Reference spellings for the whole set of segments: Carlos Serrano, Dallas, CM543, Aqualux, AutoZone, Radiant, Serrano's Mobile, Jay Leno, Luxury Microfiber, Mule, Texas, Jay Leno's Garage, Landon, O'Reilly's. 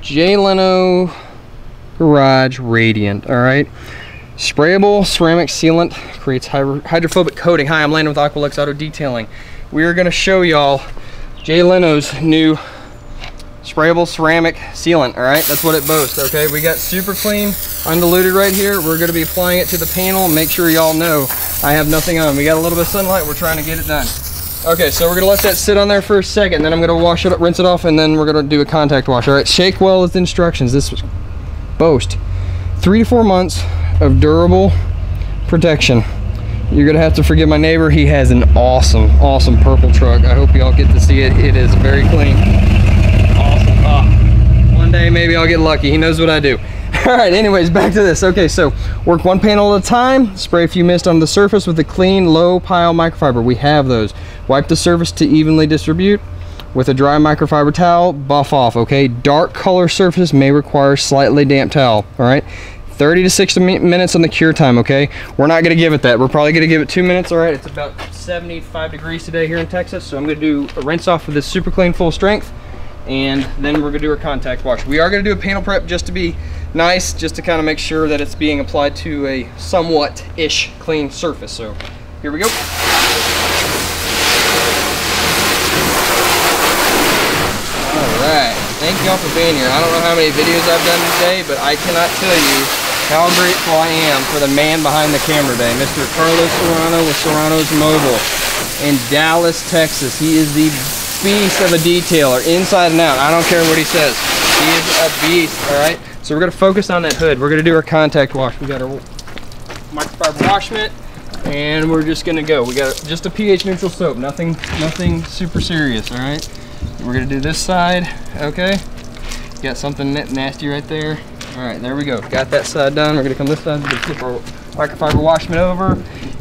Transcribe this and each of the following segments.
Jay Leno Garage Radiant, all right? Sprayable ceramic sealant creates hydrophobic coating. Hi, I'm Landon with Aqualux Auto Detailing. We are gonna show y'all Jay Leno's new sprayable ceramic sealant, all right? That's what it boasts, okay? We got super clean, undiluted right here. We're gonna be applying it to the panel. Make sure y'all know I have nothing on. We got a little bit of sunlight. We're trying to get it done. Okay, so we're gonna let that sit on there for a second, and then I'm gonna wash it up, rinse it off, and then we're gonna do a contact wash. All right, shake well with instructions. This boasts 3 to 4 months of durable protection. You're gonna have to forgive my neighbor. He has an awesome, awesome purple truck. I hope y'all get to see it. It is very clean. Awesome. One day maybe I'll get lucky. He knows what I do. All right, anyways, back to this. Okay, so work one panel at a time, spray a few mist on the surface with a clean, low pile microfiber. We have those. Wipe the surface to evenly distribute with a dry microfiber towel, buff off, okay? Dark color surfaces may require slightly damp towel, all right? 30 to 60 minutes on the cure time, okay? We're not gonna give it that. We're probably gonna give it 2 minutes, all right? It's about 75 degrees today here in Texas, so I'm gonna do a rinse off with this super clean full strength, and then we're gonna do our contact wash. We are gonna do a panel prep just to be nice, just to kind of make sure that it's being applied to a somewhat-ish clean surface. So here we go. All right, thank y'all for being here. I don't know how many videos I've done today, but I cannot tell you how grateful I am for the man behind the camera today, Mr. Carlos Serrano with Serrano's Mobile in Dallas, Texas. He is the beast of a detailer, inside and out. I don't care what he says. He is a beast, all right? So we're gonna focus on that hood. We're gonna do our contact wash. We got our microfiber wash mitt, and we're just gonna go. We got just a pH neutral soap, nothing super serious, all right? We're gonna do this side, okay? Got something nasty right there. All right, there we go. Got that side done. We're gonna come this side, we're gonna flip our microfiber wash mitt over,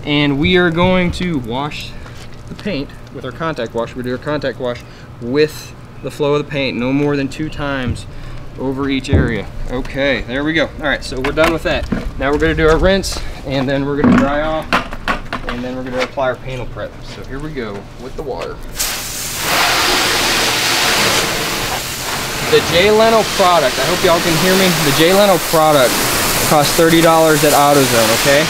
and we are going to wash the paint with our contact wash. We're gonna do our contact wash with the flow of the paint, no more than 2 times over each area. Okay, there we go. All right, so we're done with that. Now we're gonna do our rinse, and then we're gonna dry off, and then we're gonna apply our panel prep. So here we go with the water. The Jay Leno product, I hope y'all can hear me. The Jay Leno product costs $30 at AutoZone, okay?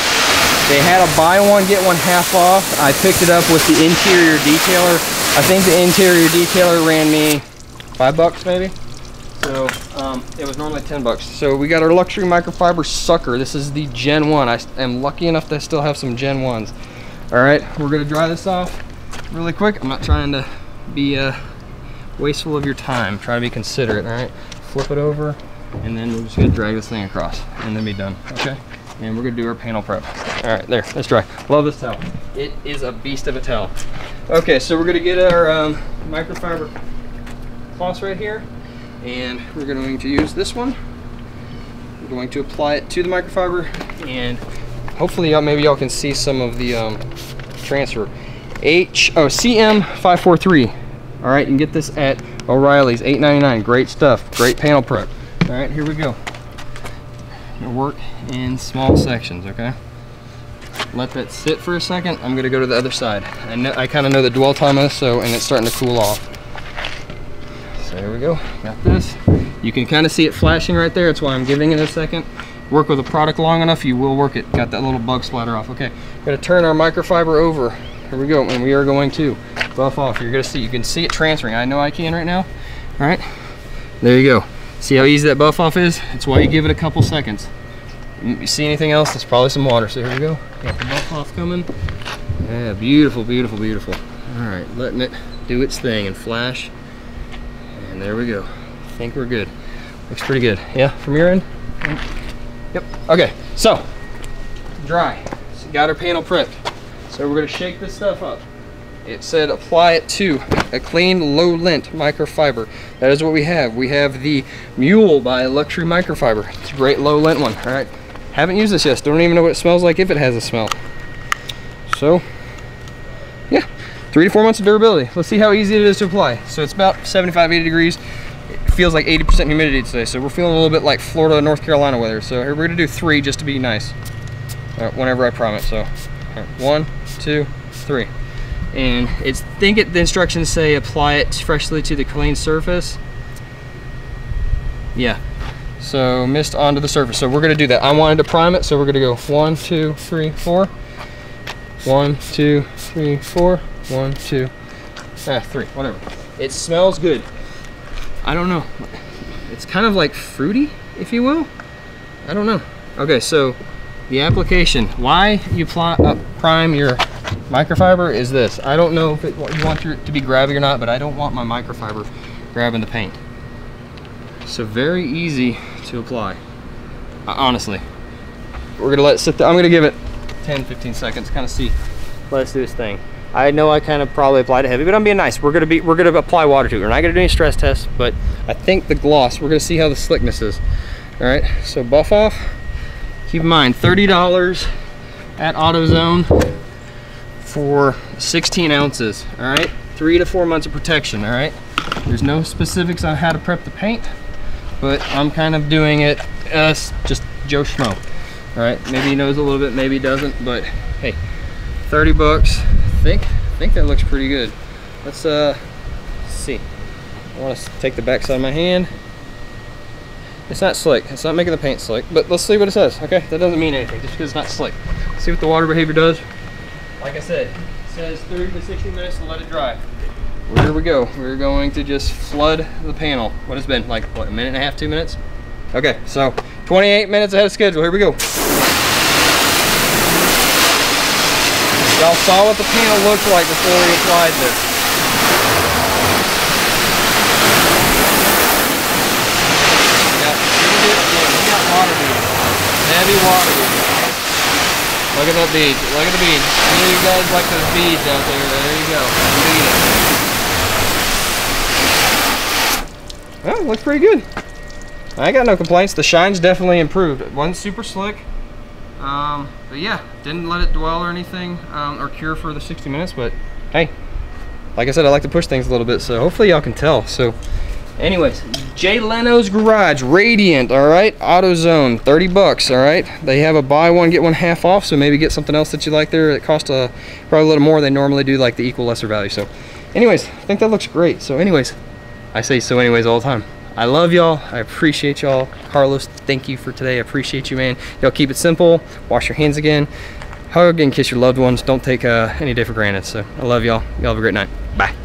They had a buy one, get one half off. I picked it up with the interior detailer. I think the interior detailer ran me $5 maybe. So it was normally 10 bucks. So we got our luxury microfiber sucker. This is the Gen 1. I am lucky enough to still have some Gen 1s. All right, we're gonna dry this off really quick. I'm not trying to be wasteful of your time. Try to be considerate, all right? Flip it over, and then we're just gonna drag this thing across and then be done, okay? And we're gonna do our panel prep. All right, there, that's dry. Love this towel. It is a beast of a towel. Okay, so we're gonna get our microfiber cloth right here, and we're going to use this one. We're going to apply it to the microfiber, and hopefully maybe y'all can see some of the transfer. CM543. All right, you can get this at O'Reilly's, $8.99. Great stuff, great panel prep. All right, here we go. Gonna work in small sections, okay? Let that sit for a second. I'm gonna go to the other side. I kind of know the dwell time on this, and it's starting to cool off. There we go, got this. You can kind of see it flashing right there. That's why I'm giving it a second. Work with a product long enough, you will work it. Got that little bug splatter off. Okay, we're gonna turn our microfiber over. Here we go, and we are going to buff off. You're gonna see, you can see it transferring. I know I can right now. All right, there you go. See how easy that buff off is? That's why you give it a couple seconds. You see anything else? It's probably some water, so here we go. Got the buff off coming. Yeah, beautiful, beautiful, beautiful. All right, letting it do its thing and flash. And there we go. I think we're good. Looks pretty good. Yeah, from your end? Yep. Okay, so dry. So got our panel prepped. So we're gonna shake this stuff up. It said apply it to a clean, low-lint microfiber. That is what we have. We have the Mule by Luxury Microfiber. It's a great low-lint one, all right? Haven't used this yet. Don't even know what it smells like, if it has a smell. So, yeah. 3 to 4 months of durability. Let's see how easy it is to apply. So it's about 75, 80 degrees. It feels like 80% humidity today. So we're feeling a little bit like Florida, North Carolina weather. So we're gonna do 3 just to be nice. All right, whenever I promise, so. All right, 1, 2, 3. And it's, the instructions say apply it freshly to the clean surface. Yeah. So mist onto the surface. So we're gonna do that. I wanted to prime it, so we're gonna go 1, 2, 3, 4. 1, 2, 3, 4. 1, 2, 3, whatever. It smells good. I don't know. It's kind of like fruity, if you will. I don't know. Okay, so the application, why you prime your microfiber is this. I don't know if you want it to be grabby or not, but I don't want my microfiber grabbing the paint. So very easy to apply, honestly. We're gonna let it sit there. I'm gonna give it 10, 15 seconds, kind of see. Let us do this thing. I know I kind of probably applied it heavy, but I'm being nice. We're gonna apply water to it. We're not gonna do any stress tests, but I think the gloss, we're gonna see how the slickness is. All right, so buff off. Keep in mind, $30 at AutoZone for 16 ounces, all right? 3 to 4 months of protection, all right? There's no specifics on how to prep the paint, but I'm kind of doing it as just Joe Schmo, all right? Maybe he knows a little bit, maybe he doesn't, but hey, 30 bucks. I think that looks pretty good. Let's see. I want to take the back side of my hand. It's not slick. It's not making the paint slick, but let's see what it says. Okay, that doesn't mean anything just because it's not slick. Let's see what the water behavior does. Like I said, it says 30 to 60 minutes to let it dry. Well, here we go. We're going to just flood the panel. What has been like, what, a minute and a half, 2 minutes? Okay, so 28 minutes ahead of schedule. Here we go. Y'all saw what the panel looked like before we applied this. Heavy water bead. Look at that bead. Look at the bead. I know you guys like those beads out there. There you go. Bead it. Well, looks pretty good. I got no complaints. The shine's definitely improved. It wasn't super slick. But yeah, didn't let it dwell or anything or cure for the 60 minutes. But hey, like I said, I like to push things a little bit. So hopefully y'all can tell. So anyways, Jay Leno's Garage, Radiant, all right? AutoZone, 30 bucks, all right? They have a buy one, get one half off, so maybe get something else that you like there. It costs probably a little more. They normally do like the equal lesser value. So anyways, I think that looks great. So anyways, I say so anyways all the time. I love y'all. I appreciate y'all. Carlos, thank you for today. I appreciate you, man. Y'all keep it simple. Wash your hands again. Hug and kiss your loved ones. Don't take any day for granted. So I love y'all. Y'all have a great night. Bye.